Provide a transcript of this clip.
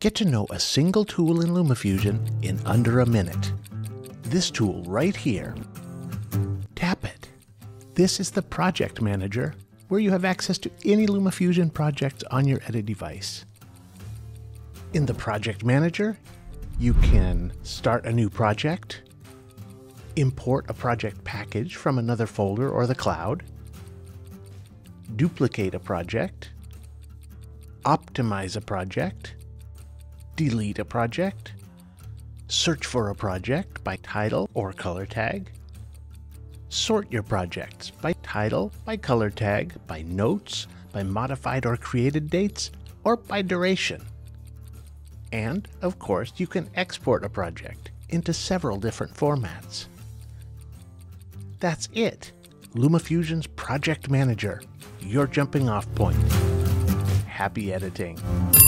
Get to know a single tool in LumaFusion in under a minute. This tool right here. Tap it. This is the Project Manager, where you have access to any LumaFusion projects on your edit device. In the Project Manager, you can start a new project, import a project package from another folder or the cloud, duplicate a project, optimize a project, delete a project, search for a project by title or color tag, sort your projects by title, by color tag, by notes, by modified or created dates, or by duration. And, of course, you can export a project into several different formats. That's it. LumaFusion's Project Manager, your jumping off point. Happy editing.